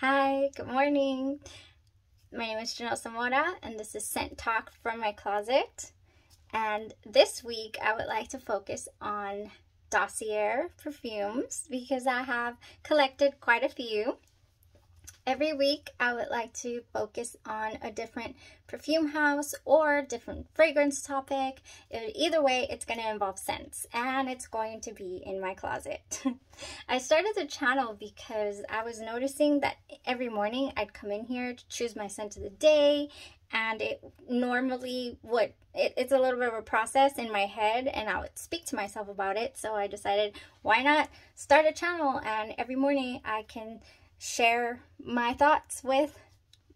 Hi, good morning. My name is Janelle Zamora and this is Scent Talk from my closet. And this week I would like to focus on Dossier perfumes because I have collected quite a few. Every week I would like to focus on a different perfume house or different fragrance topic. Either way, it's going to involve scents and it's going to be in my closet. I started the channel because I was noticing that every morning I'd come in here to choose my scent of the day, and it normally would, it's a little bit of a process in my head and I would speak to myself about it. So I decided, why not start a channel and every morning I can share my thoughts with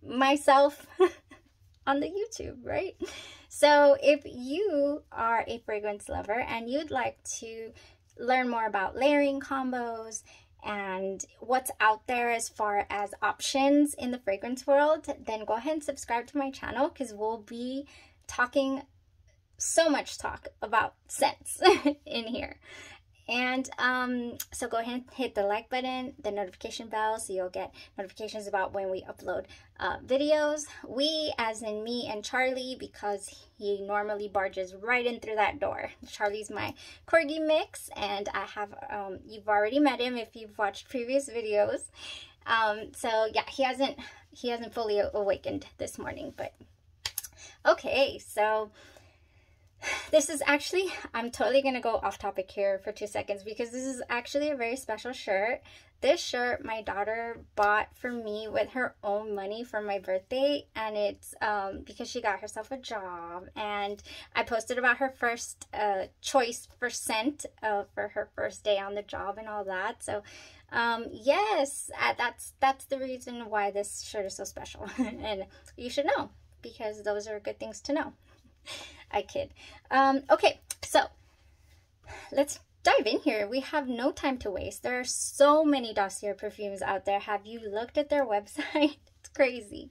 myself on the YouTube, right? So if you are a fragrance lover and you'd like to learn more about layering combos and what's out there as far as options in the fragrance world, then go ahead and subscribe to my channel because we'll be talking so much talk about scents in here. And so go ahead and hit the like button, the notification bell, so you'll get notifications about when we upload videos. We, as in me and Charlie, because he normally barges right in through that door. Charlie's my corgi mix, and I have, you've already met him if you've watched previous videos. So yeah, he hasn't fully awakened this morning, but okay, so this is actually, I'm totally going to go off topic here for 2 seconds because this is actually a very special shirt. This shirt my daughter bought for me with her own money for my birthday, and it's because she got herself a job, and I posted about her first choice for scent for her first day on the job and all that. So yes, that's the reason why this shirt is so special and you should know because those are good things to know. I kid. Okay, so let's dive in here. We have no time to waste. There are so many Dossier perfumes out there. Have you looked at their website? It's crazy.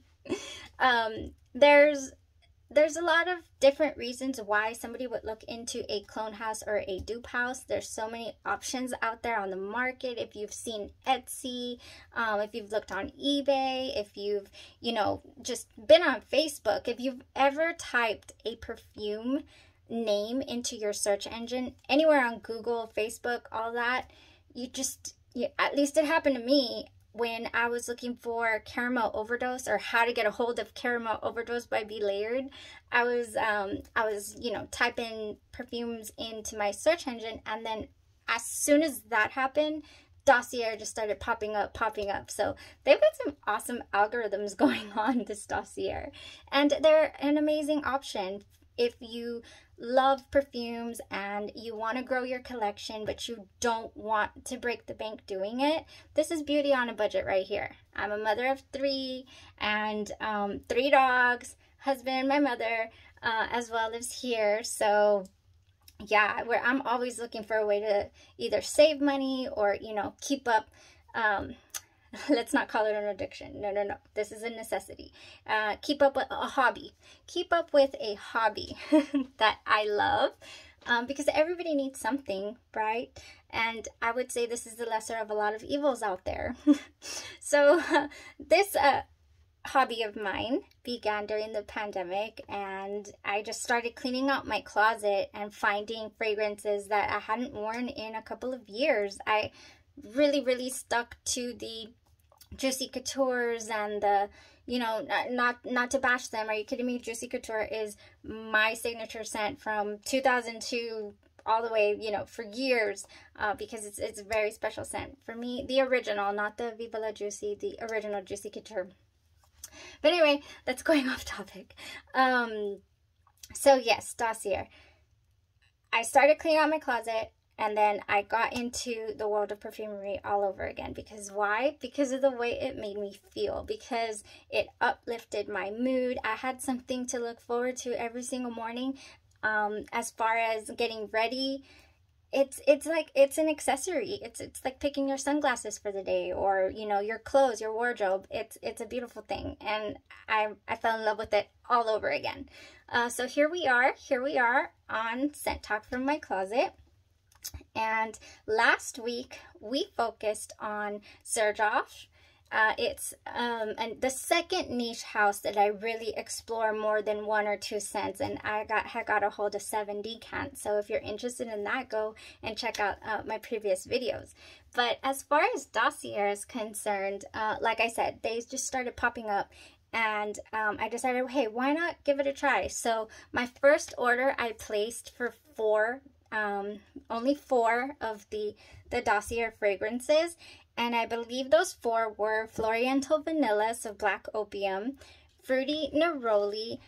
There's a lot of different reasons why somebody would look into a clone house or a dupe house. There's so many options out there on the market. If you've seen Etsy, if you've looked on eBay, if you've, you know, just been on Facebook, if you've ever typed a perfume name into your search engine, anywhere on Google, Facebook, all that, at least it happened to me. When I was looking for Caramel Overdose or how to get a hold of Caramel Overdose by Be Layered, I was you know, typing perfumes into my search engine, and then as soon as that happened, Dossier just started popping up. So they've got some awesome algorithms going on, this Dossier, and they're an amazing option if you love perfumes and you want to grow your collection but you don't want to break the bank doing it. This is beauty on a budget right here. I'm a mother of three, and three dogs, husband, my mother as well lives here, so yeah, I'm always looking for a way to either save money or, you know, keep up. Let's not call it an addiction. No. This is a necessity. Keep up with a hobby. Keep up with a hobby that I love, because everybody needs something, right? And I would say this is the lesser of a lot of evils out there. So this hobby of mine began during the pandemic, and I just started cleaning out my closet and finding fragrances that I hadn't worn in a couple of years. I really stuck to the Juicy Coutures and the, you know, not to bash them, are you kidding me? Juicy Couture is my signature scent from 2002 all the way, you know, for years, because it's a very special scent for me, the original, not the Viva La Juicy, the original Juicy Couture. But anyway, that's going off topic. So yes, Dossier. I started cleaning out my closet, and then I got into the world of perfumery all over again. Because why? Because of the way it made me feel. Because it uplifted my mood. I had something to look forward to every single morning. As far as getting ready, it's like, it's an accessory. It's like picking your sunglasses for the day, or, you know, your clothes, your wardrobe. It's a beautiful thing. And I fell in love with it all over again. So here we are on Scent Talk from my closet. And last week we focused on Surge Off It's and the second niche house that I really explore more than one or two scents, and I got a hold of 7 Decant. So if you're interested in that, go and check out my previous videos. But as far as Dossier is concerned, like I said, they just started popping up, and I decided, hey, why not give it a try? So my first order I placed for only four of the Dossier fragrances. And I believe those four were Floriental Vanilla, so Black Opium, Fruity Neroli,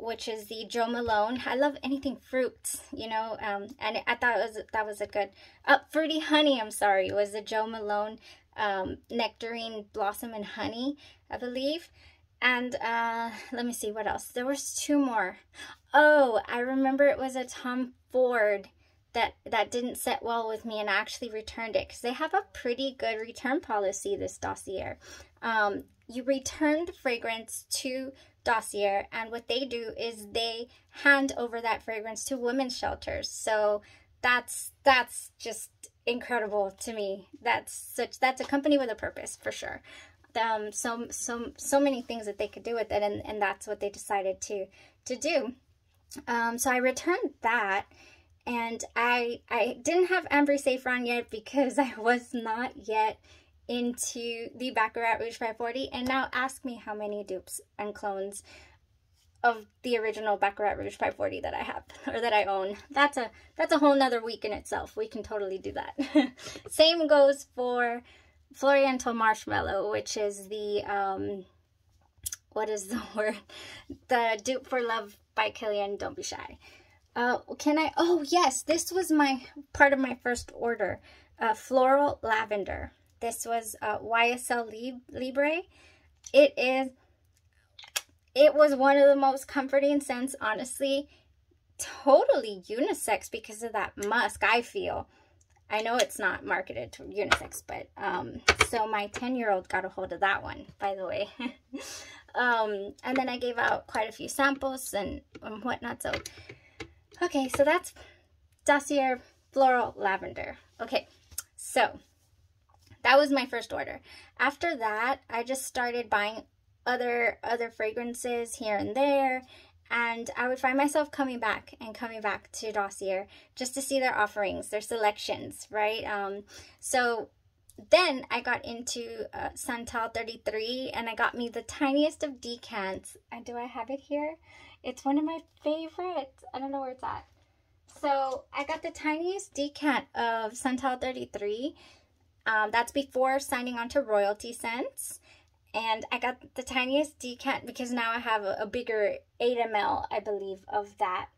which is the Jo Malone. I love anything fruits, you know, and I thought it was, that was a good, Fruity Honey, I'm sorry, was the Jo Malone Nectarine Blossom and Honey, I believe. And let me see, what else? There was two more. Oh, I remember it was a Tom Ford that didn't sit well with me, and I actually returned it because they have a pretty good return policy, this Dossier. You return the fragrance to Dossier, and what they do is they hand over that fragrance to women's shelters. So that's just incredible to me. That's a company with a purpose for sure. So many things that they could do with it, and that's what they decided to do. So I returned that. And I didn't have Ambre Safran yet because I was not yet into the Baccarat Rouge 540. And now ask me how many dupes and clones of the original Baccarat Rouge 540 that I have, or that I own. That's a whole nother week in itself. We can totally do that. Same goes for Floriental Marshmallow, which is the, what is the word? The dupe for Love by Killian, Don't Be Shy. Oh yes, this was part of my first order, Floral Lavender. This was YSL Libre. It was one of the most comforting scents, honestly. Totally unisex because of that musk, I feel. I know it's not marketed to unisex, but, so my 10-year-old got a hold of that one, by the way. And then I gave out quite a few samples and whatnot, so... Okay, so that's Dossier Floral Lavender. Okay, so that was my first order. After that, I just started buying other fragrances here and there, and I would find myself coming back to Dossier just to see their offerings, their selections, right? So then I got into Santal 33, and I got me the tiniest of decants. And do I have it here? It's one of my favorites. I don't know where it's at. So I got the tiniest decant of Santal 33. That's before signing on to Royalty Scents. And I got the tiniest decant because now I have a bigger 8 ml, I believe, of that.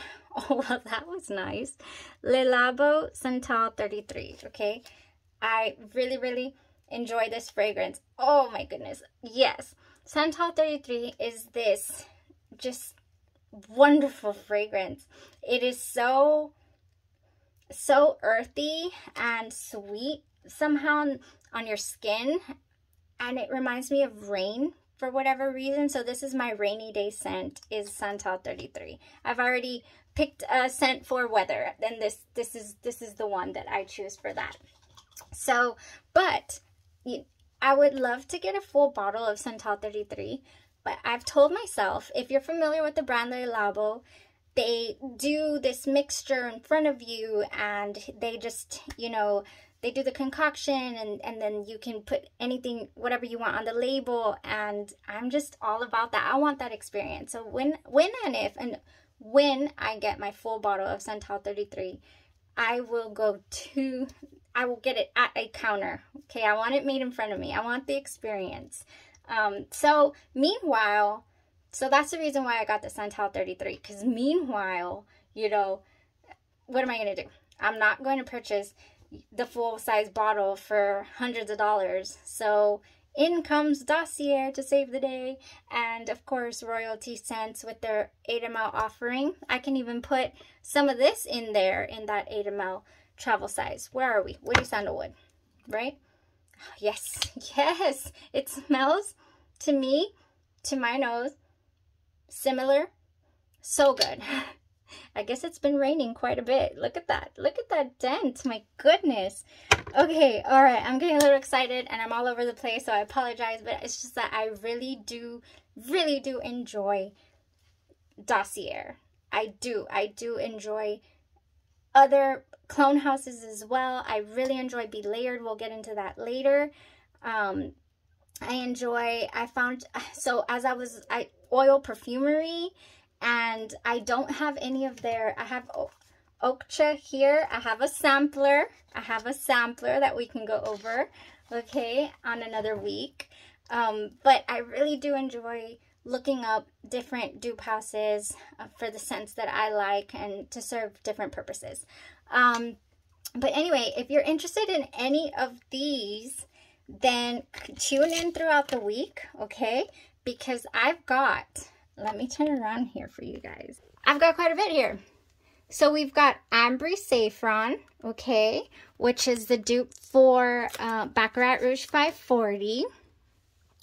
Oh, well, that was nice. Le Labo Santal 33, okay? I really, really enjoy this fragrance. Oh, my goodness. Yes. Santal 33 is this just wonderful fragrance. It is so earthy and sweet somehow on your skin. And it reminds me of rain for whatever reason. So this is my rainy day scent, is Santal 33. I've already picked a scent for weather. Then this is the one that I choose for that. So, but... I would love to get a full bottle of Santal 33, but I've told myself, if you're familiar with the brand Le Labo, they do this mixture in front of you, and they just, you know, they do the concoction, and then you can put anything, whatever you want on the label, and I'm just all about that. I want that experience. So when I get my full bottle of Santal 33, I will get it at a counter. Okay, I want it made in front of me. I want the experience. So meanwhile, so that's the reason why I got the Santal 33. Because meanwhile, you know, what am I going to do? I'm not going to purchase the full-size bottle for hundreds of dollars. So in comes Dossier to save the day. And of course, Royalty Scents with their 8 ml offering. I can even put some of this in there in that 8 ml travel size. Where are we? Woody Sandalwood, right? Oh, yes, yes. It smells, to me, to my nose, similar. So good. I guess it's been raining quite a bit. Look at that dent, my goodness. Okay, all right, I'm getting a little excited and I'm all over the place, so I apologize, but it's just that I really do enjoy Dossier. I do enjoy other clone houses as well. I really enjoy Be Layered. We'll get into that later. I found Oil Perfumery, and I don't have any of their, I have Oakcha here. I have a sampler that we can go over, okay, on another week. But I really do enjoy looking up different dupe houses for the scents that I like and to serve different purposes. But anyway, if you're interested in any of these, then tune in throughout the week, okay? Because I've got, let me turn around here for you guys. I've got quite a bit here. So we've got Ambre Safran, okay, which is the dupe for Baccarat Rouge 540,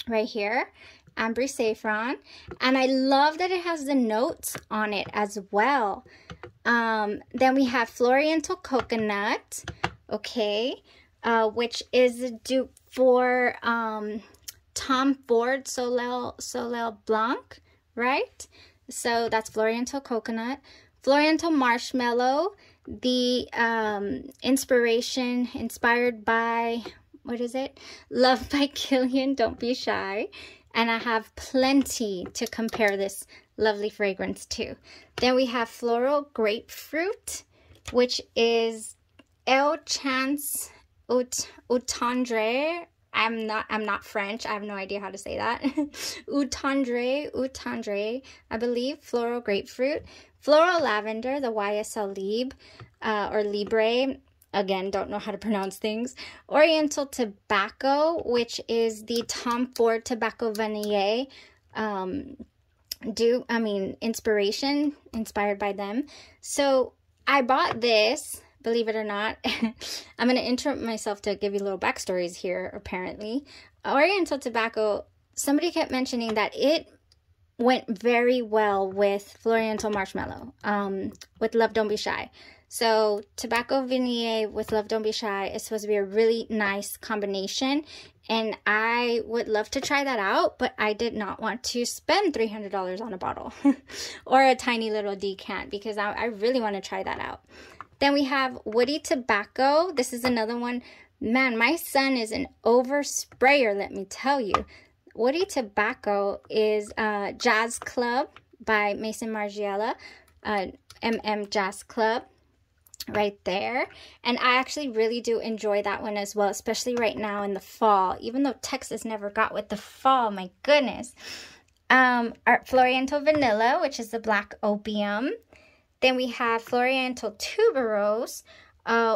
right here. Ambre Safran, and I love that it has the notes on it as well. Then we have Floriental Coconut, okay, which is a dupe for Tom Ford Soleil Blanc, right? So that's Floriental Coconut. Floriental Marshmallow, the inspired by, what is it? Love by Killian, Don't Be Shy. And I have plenty to compare this lovely fragrance to. Then we have Floral Grapefruit, which is Chance Eau Tendre. I'm not French. I have no idea how to say that. Eau Tendre, I believe. Floral Grapefruit. Floral Lavender, the YSL Libre, or Libre. Again, don't know how to pronounce things. Oriental Tobacco, which is the Tom Ford Tobacco Vanilla inspired by them. So I bought this, believe it or not. I'm going to interrupt myself to give you little backstories here, apparently. Oriental Tobacco, somebody kept mentioning that it went very well with Floriental Marshmallow, with Love Don't Be Shy. So Tobacco Vanille with Love Don't Be Shy is supposed to be a really nice combination, and I would love to try that out, but I did not want to spend $300 on a bottle or a tiny little decant, because I really want to try that out. Then we have Woody Tobacco. This is another one. Man, my son is an oversprayer, let me tell you. Woody Tobacco is Jazz Club by Mason Margiela, MM Jazz Club. Right there. And I actually really do enjoy that one as well, especially right now in the fall, even though Texas never got with the fall, my goodness. Floriental Vanilla, which is the Black Opium. Then we have Floriental Tuberose,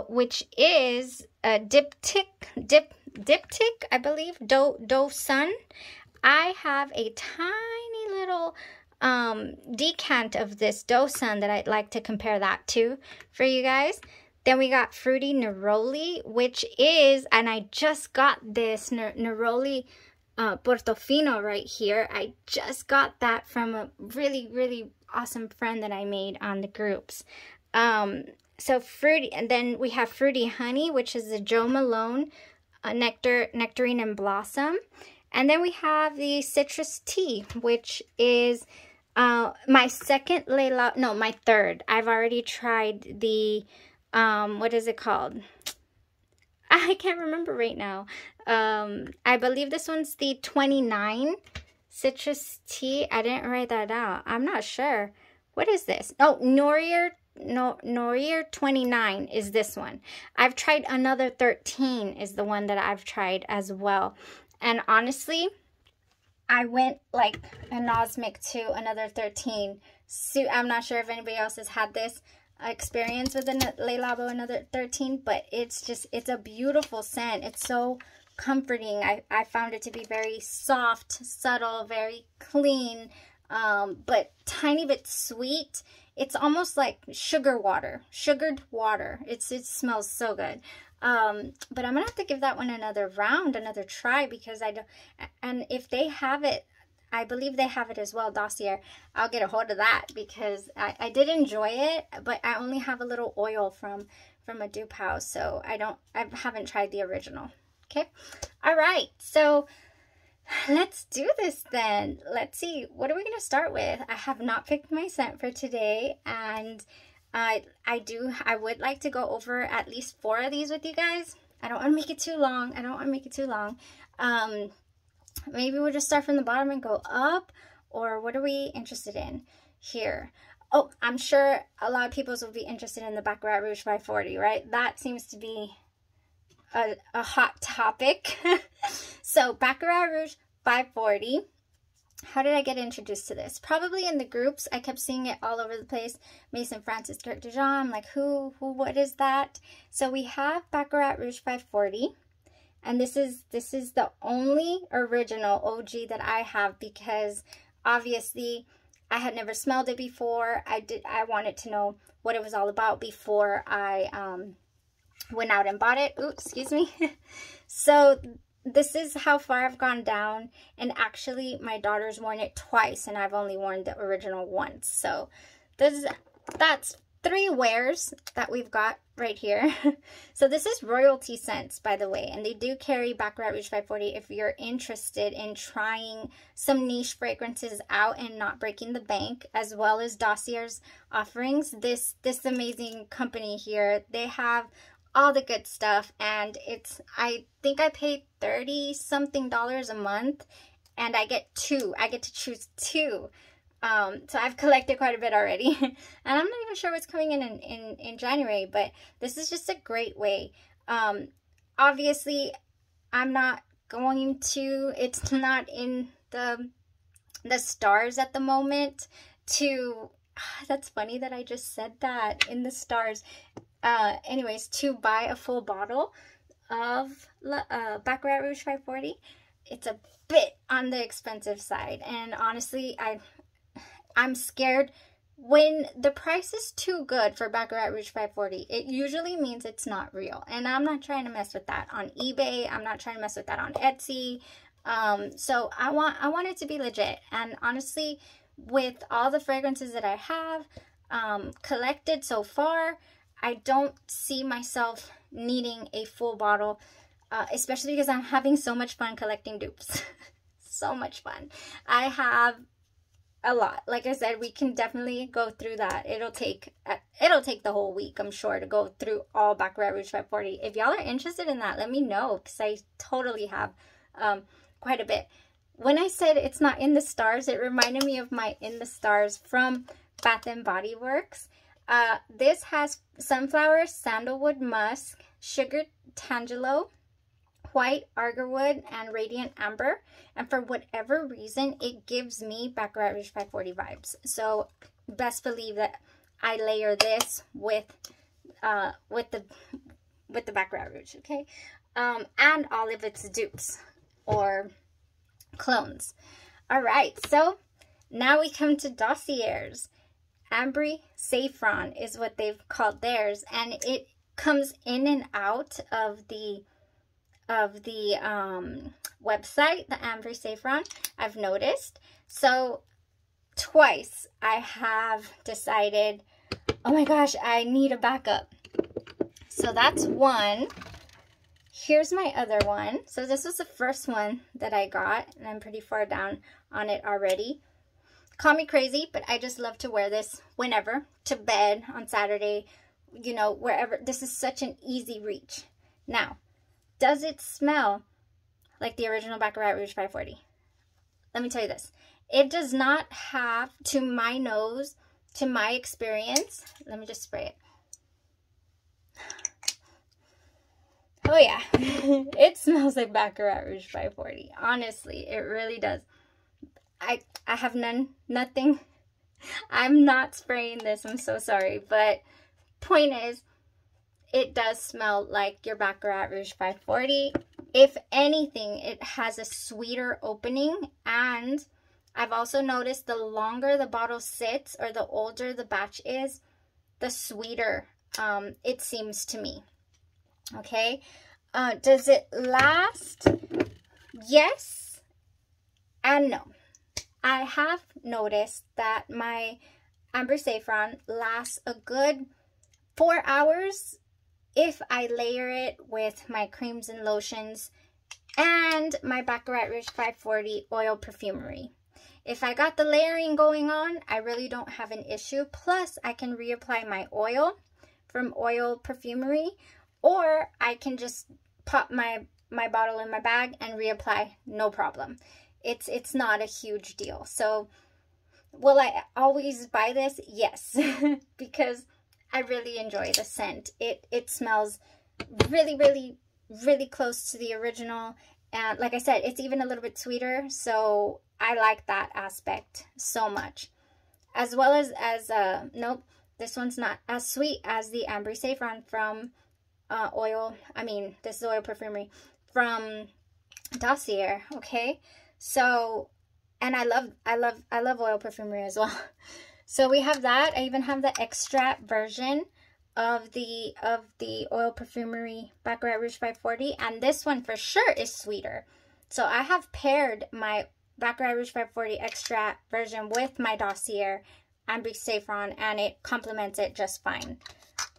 which is a diptych, I believe, Do Sun. I have a tiny little decant of this Do Sun that I'd like to compare that to for you guys. Then we got Fruity Neroli, which is, and I just got this Neroli Portofino right here. I just got that from a really awesome friend that I made on the groups. So Fruity, and then we have Fruity Honey, which is the Jo Malone Nectarine and Blossom. And then we have the Citrus Tea, which is my third. I've already tried the, what is it called? I can't remember right now. I believe this one's the 29 Citrus Tea. I didn't write that out. I'm not sure. What is this? Oh, Nourier 29 is this one. I've tried Another 13 is the one that I've tried as well. And honestly, I went like anosmic to Another 13. So I'm not sure if anybody else has had this experience with the Le Labo Another 13, but it's just, it's a beautiful scent. It's so comforting. I found it to be very soft, subtle, very clean, but tiny bit sweet. It's almost like sugared water. It smells so good. But I'm gonna have to give that one another round, another try, because I don't, and if they have it, I believe they have it as well, Dossier. I'll get a hold of that because I did enjoy it, but I only have a little oil from a dupe house, so I haven't tried the original. Okay, all right, so let's do this then. Let's see, what are we gonna start with? I have not picked my scent for today, and I would like to go over at least 4 of these with you guys. I don't want to make it too long. Maybe we'll just start from the bottom and go up, or what are we interested in here? Oh, I'm sure a lot of people will be interested in the Baccarat Rouge 540, right? That seems to be a hot topic. So Baccarat Rouge 540. How did I get introduced to this? Probably in the groups. I kept seeing it all over the place. Mason, Francis, Kirk, Dijon. I'm like, what is that? So we have Baccarat Rouge 540. And this is the only original OG that I have, because obviously I had never smelled it before. I wanted to know what it was all about before I went out and bought it. Ooh, excuse me. So this is how far I've gone down, and actually my daughter's worn it twice and I've only worn the original once. So that's 3 wares that we've got right here. So this is Royalty Scents, by the way, and they do carry Baccarat Rouge 540 if you're interested in trying some niche fragrances out and not breaking the bank, as well as Dossier's offerings. This amazing company here, they have all the good stuff, and it's, I think I paid $30-something a month, and I get 2. I get to choose 2. So I've collected quite a bit already, and I'm not even sure what's coming in January, but this is just a great way. Obviously I'm not going to, it's not in the stars at the moment to, that's funny that I just said that, in the stars, anyways, to buy a full bottle of Baccarat Rouge 540. It's a bit on the expensive side, and honestly, I'm scared when the price is too good for Baccarat Rouge 540. It usually means it's not real, and I'm not trying to mess with that on eBay. I'm not trying to mess with that on Etsy. So I want it to be legit. And honestly, with all the fragrances that I have collected so far, I don't see myself needing a full bottle, especially because I'm having so much fun collecting dupes. So much fun. I have a lot. Like I said, we can definitely go through that. It'll take the whole week, I'm sure, to go through all Baccarat Rouge 540. If y'all are interested in that, let me know, because I totally have quite a bit. When I said it's not in the stars, it reminded me of my In the Stars from Bath & Body Works. This has sunflower, sandalwood musk, sugar tangelo, white Argerwood, and radiant amber, and for whatever reason it gives me Baccarat Rouge 540 vibes. So best believe that I layer this with the Baccarat Rouge, okay, and all of its dupes or clones. All right, so now we come to Dossier's. Ambre Safran is what they've called theirs, and it comes in and out of the website, the Ambre Safran, I've noticed. So twice I have decided, oh my gosh, I need a backup. So that's one. Here's my other one. So this was the first one that I got, and I'm pretty far down on it already. Call me crazy, but I just love to wear this whenever, to bed, on Saturday, you know, wherever. This is such an easy reach. Now, does it smell like the original Baccarat Rouge 540? Let me tell you this. It does not have, to my nose, to my experience. Let me just spray it. Oh yeah, it smells like Baccarat Rouge 540. Honestly, it really does. I have nothing. I'm not spraying this, I'm so sorry. But point is, it does smell like your Baccarat Rouge 540. If anything, it has a sweeter opening. And I've also noticed the longer the bottle sits, or the older the batch is, the sweeter it seems to me. Okay. Does it last? Yes and no. I have noticed that my Ambre Safran lasts a good 4 hours if I layer it with my creams and lotions and my Baccarat Rouge 540 Oil Perfumery. If I got the layering going on, I really don't have an issue. Plus, I can reapply my oil from Oil Perfumery, or I can just pop my bottle in my bag and reapply, no problem. It's not a huge deal. So, will I always buy this? Yes, because I really enjoy the scent. It smells really, really, really close to the original. And like I said, it's even a little bit sweeter. So I like that aspect so much. As well as nope, this one's not as sweet as the Ambre Safran from Oil Perfumery from Dossier, okay? So, and I love Oil Perfumery as well. So we have that. I even have the extract version of the Oil Perfumery Baccarat Rouge 540, and this one for sure is sweeter. So I have paired my Baccarat Rouge 540 extract version with my Dossier Ambre Safran, and it complements it just fine.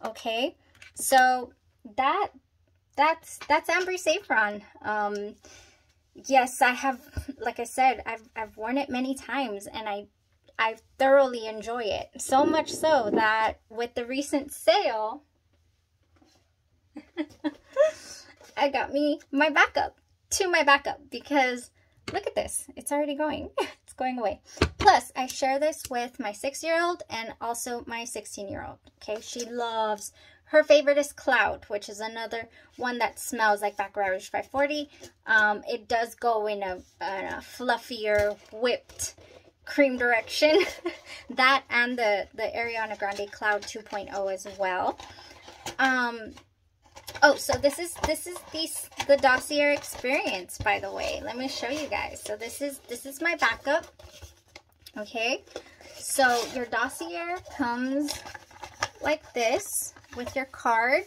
Okay, so that's Ambre Safran. Yes, I have, like I said, I've worn it many times, and I thoroughly enjoy it, so much so that with the recent sale, I got me my backup, because look at this, it's already going, it's going away. Plus, I share this with my 6-year-old and also my 16-year-old, okay? She loves, her favorite is Cloud, which is another one that smells like Baccarat Rouge 540. It does go in a fluffier, whipped cream direction. That and the Ariana Grande Cloud 2.0 as well. Oh, so this is the Dossier experience, by the way. Let me show you guys. So this is my backup. Okay, so your Dossier comes like this with your card.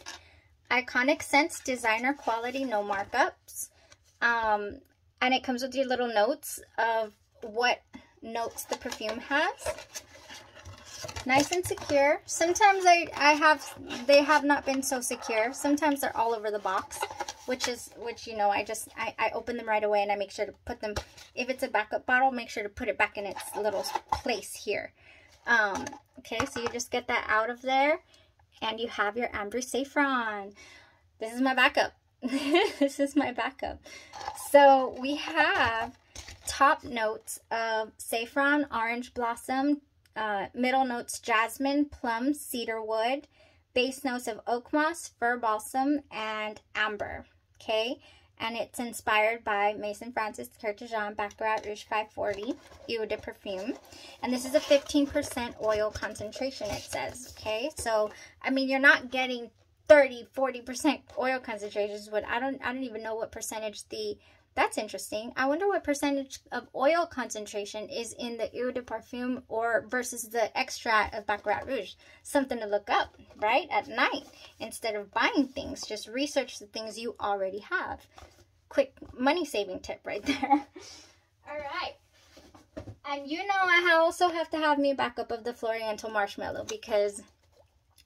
Iconic Scents, designer quality, no markups. And it comes with your little notes of what notes the perfume has. Nice and secure. Sometimes they have not been so secure. Sometimes they're all over the box, which you know, I open them right away, and I make sure to put them, if it's a backup bottle, make sure to put it back in its little place here. Okay, so you just get that out of there, and you have your Ambre Safran. This is my backup. This is my backup. So we have top notes of saffron, orange blossom, middle notes jasmine, plum, cedarwood, base notes of oak moss, fir balsam, and amber. Okay, and it's inspired by Mason Francis Kurtijan Baccarat Rouge 540 Eau de Perfume, and this is a 15% oil concentration, it says. Okay, so I mean, you're not getting 30-40% oil concentrations, but I don't even know what percentage the— that's interesting. I wonder what percentage of oil concentration is in the Eau de Parfum or versus the extract of Baccarat Rouge. Something to look up, right? At night, instead of buying things, just research the things you already have. Quick money-saving tip right there. All right. And you know, I also have to have me a backup of the Floriental Marshmallow, because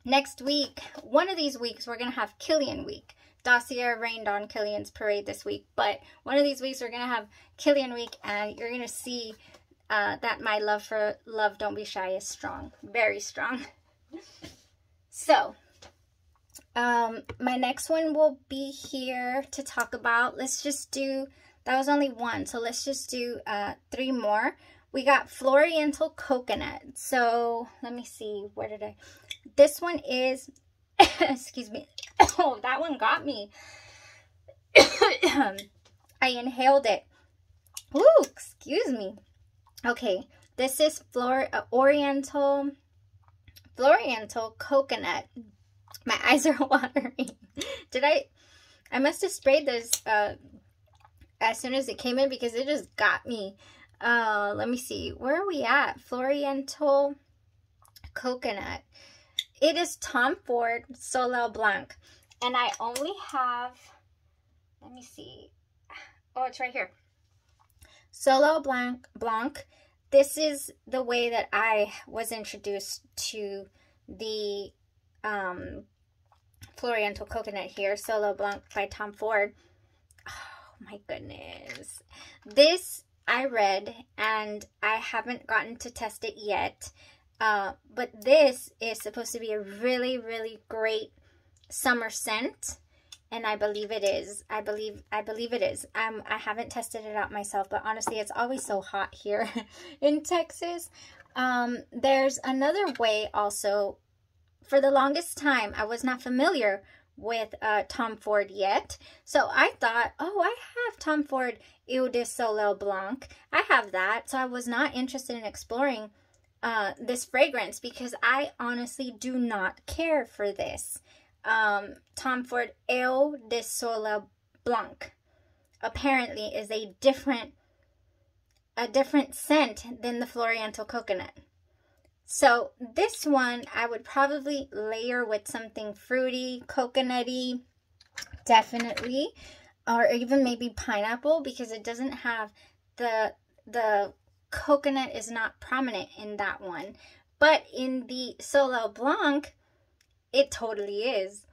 next week, one of these weeks, we're going to have Killian week. Dossier rained on Killian's parade this week, but one of these weeks we're going to have Killian week, and you're going to see that my love for Love Don't Be Shy is strong. Very strong. So, my next one will be here to talk about. Let's just do— that was only one, so let's just do three more. We got Floriental Coconut. So, let me see. Where did I— this one is— excuse me. Oh, that one got me. I inhaled it. Ooh, excuse me. Okay, this is Floriental Coconut. My eyes are watering. Did I must have sprayed this as soon as it came in, because it just got me. Let me see. Where are we at? Floriental Coconut. It is Tom Ford Soleil Blanc, and I only have— let me see. Oh, it's right here. Soleil Blanc This is the way that I was introduced to the Floriental Coconut here, Soleil Blanc by Tom Ford. Oh my goodness. This I read, and I haven't gotten to test it yet, but this is supposed to be a really, really great summer scent, and I believe it is. I believe it is. I haven't tested it out myself, but honestly, it's always so hot here in Texas. There's another way also. For the longest time, I was not familiar with Tom Ford yet. So I thought, oh, I have Tom Ford Eau de Soleil Blanc. I have that. So I was not interested in exploring this fragrance because I honestly do not care for this. Tom Ford Eau de Soleil Blanc apparently is a different scent than the Floriental Coconut. So this one I would probably layer with something fruity, coconutty, definitely, or even maybe pineapple, because it doesn't have the coconut is not prominent in that one. But in the Soleil Blanc, it totally is.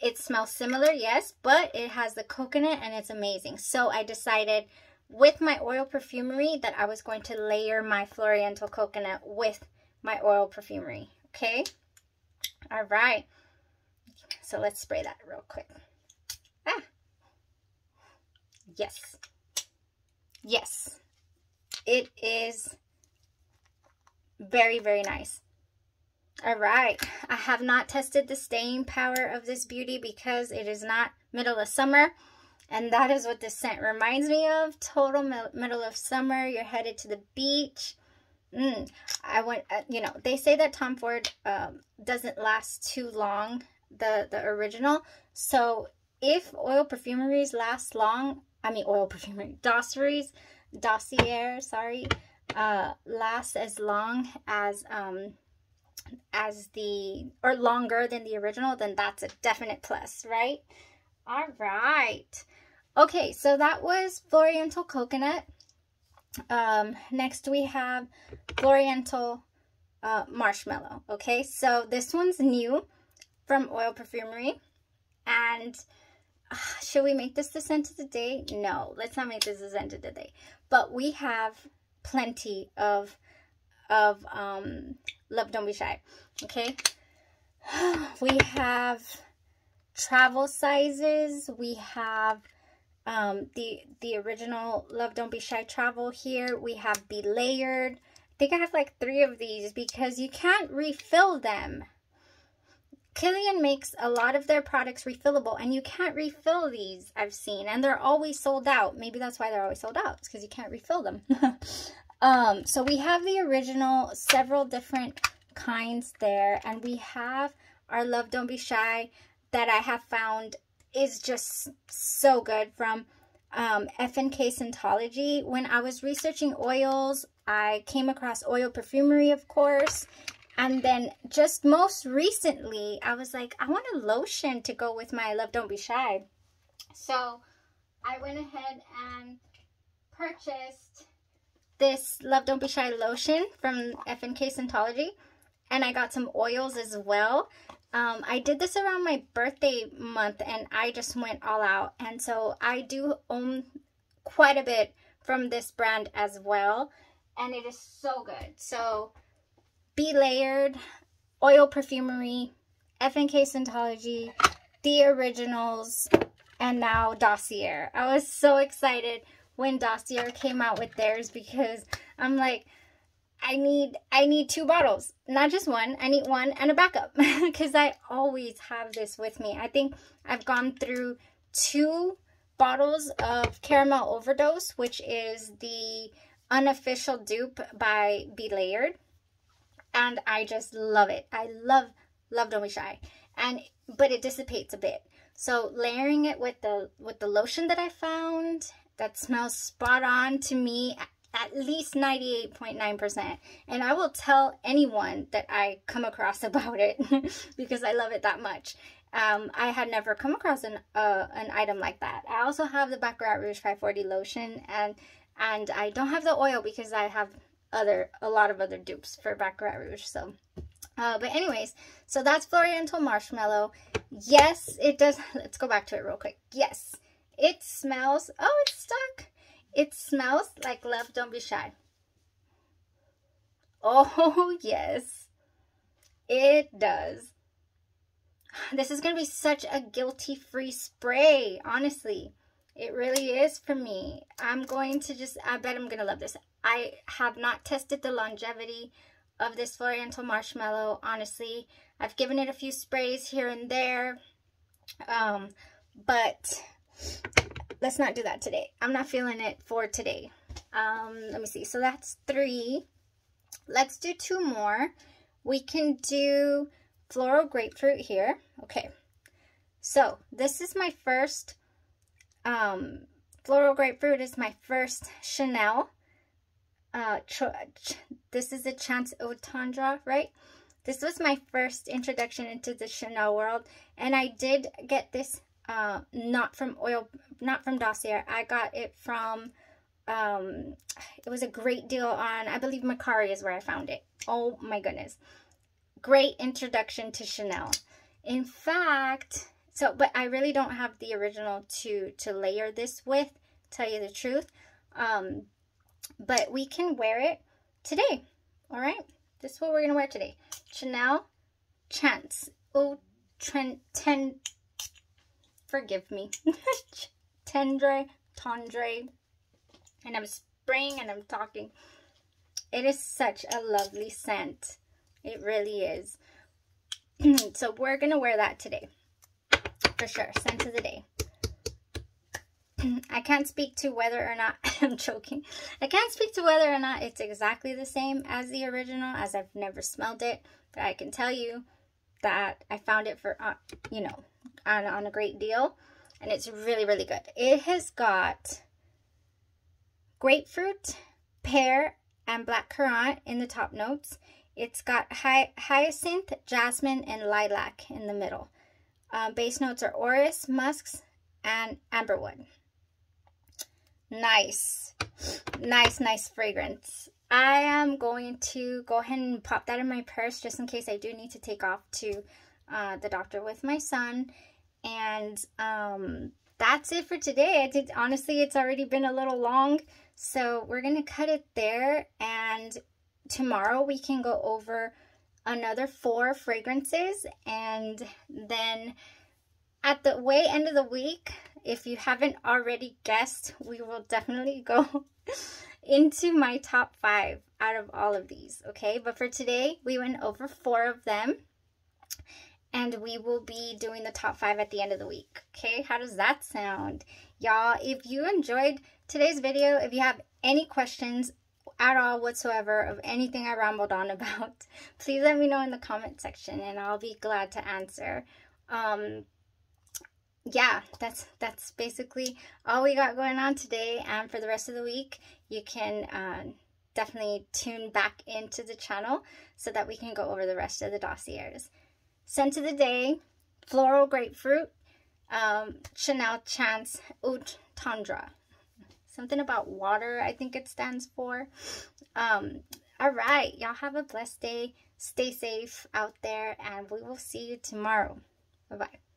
It smells similar, yes, but it has the coconut and it's amazing. So I decided with my Oil Perfumery that I was going to layer my Floriental Coconut with my Oil Perfumery. Okay, all right, so let's spray that real quick. Ah, yes, yes, it is very, very nice. All right, I have not tested the staying power of this beauty because it is not middle of summer, and that is what this scent reminds me of. Total middle of summer, you're headed to the beach. I went, you know, they say that Tom Ford doesn't last too long, the original. So if Oil Perfumeries last long, I mean Oil Perfumery, Dossier, sorry, lasts as long as the, or longer than the original, then that's a definite plus, right? All right. Okay, so that was Floriental Coconut. Next we have Floriental Marshmallow. Okay, so this one's new from Oil Perfumery, and should we make this the scent of the day? No, let's not make this the scent of the day, but we have plenty of Love Don't Be Shy. Okay, we have travel sizes, we have the original Love Don't Be Shy travel here. We have Be Layered. I think I have like 3 of these because you can't refill them. Killian makes a lot of their products refillable, and you can't refill these, I've seen, and they're always sold out. Maybe that's why they're always sold out. It's because you can't refill them. So we have the original, several different kinds there, and we have our Love Don't Be Shy that I have found is just so good from F&K Scentology. When I was researching oils, I came across Oil Perfumery, of course. And then just most recently, I was like, I want a lotion to go with my Love Don't Be Shy. So I went ahead and purchased this Love Don't Be Shy lotion from F&K Scentology. And I got some oils as well. I did this around my birthday month, and I just went all out. And so I do own quite a bit from this brand as well. And it is so good. So Be Layered, Oil Perfumery, F&K Scentology, The Originals, and now Dossier. I was so excited when Dossier came out with theirs because I'm like, I need 2 bottles, not just one. I need one and a backup because I always have this with me. I think I've gone through 2 bottles of Caramel Overdose, which is the unofficial dupe by Be Layered. And I just love it. I love Don't Be Shy. But it dissipates a bit. So layering it with the lotion that I found that smells spot on to me, at least 98.9%. And I will tell anyone that I come across about it because I love it that much. I had never come across an item like that. I also have the Baccarat Rouge 540 lotion, and I don't have the oil because I have a lot of other dupes for Baccarat Rouge. So, but anyways, so that's Floriental Marshmallow. Yes, it does. Let's go back to it real quick. Yes, it smells. Oh, it's stuck. It smells like Love Don't Be Shy. Oh, yes, it does. This is going to be such a guilty-free spray, honestly. It really is for me. I'm going to just, I bet I'm going to love this. I have not tested the longevity of this Floriental Marshmallow, honestly. I've given it a few sprays here and there, but let's not do that today. I'm not feeling it for today. Let me see. So that's three. Let's do two more. We can do Floral Grapefruit here. Okay, so this is my first, Floral Grapefruit is my first Chanel. This is a Chance Eau Tendre, right? This was my first introduction into the Chanel world, and I did get this not from Dossier. I got it from, it was a great deal on, I believe, Macari is where I found it. Oh my goodness. Great introduction to Chanel. In fact, so, but I really don't have the original to layer this with, tell you the truth. But we can wear it today. All right. This is what we're going to wear today. Chanel Chance Eau Tendre. Forgive me. Tendre. And I'm spraying and I'm talking. It is such a lovely scent. It really is. So we're going to wear that today. For sure. Scent of the day. I can't speak to whether or not, I'm joking. I can't speak to whether or not it's exactly the same as the original, as I've never smelled it. But I can tell you that I found it for, you know, on a great deal. And it's really, really good. It has got grapefruit, pear, and blackcurrant in the top notes. It's got hyacinth, jasmine, and lilac in the middle. Base notes are orris, musks, and amberwood. Nice. Nice, nice fragrance. I am going to go ahead and pop that in my purse just in case I do need to take off to the doctor with my son. And that's it for today. I did, honestly, it's already been a little long. So we're going to cut it there, and tomorrow we can go over another 4 fragrances, and then at the way end of the week, if you haven't already guessed, we will definitely go into my top 5 out of all of these, okay? But for today, we went over 4 of them, and we will be doing the top 5 at the end of the week, okay? How does that sound? Y'all, if you enjoyed today's video, if you have any questions at all whatsoever of anything I rambled on about, please let me know in the comment section, and I'll be glad to answer. Yeah, that's basically all we got going on today, and for the rest of the week, you can definitely tune back into the channel so that we can go over the rest of the dossiers. Scent of the day, Floral Grapefruit, Chanel Chance Eau Tendre. Something about water, I think it stands for. All right, y'all have a blessed day. Stay safe out there, and we will see you tomorrow. Bye-bye.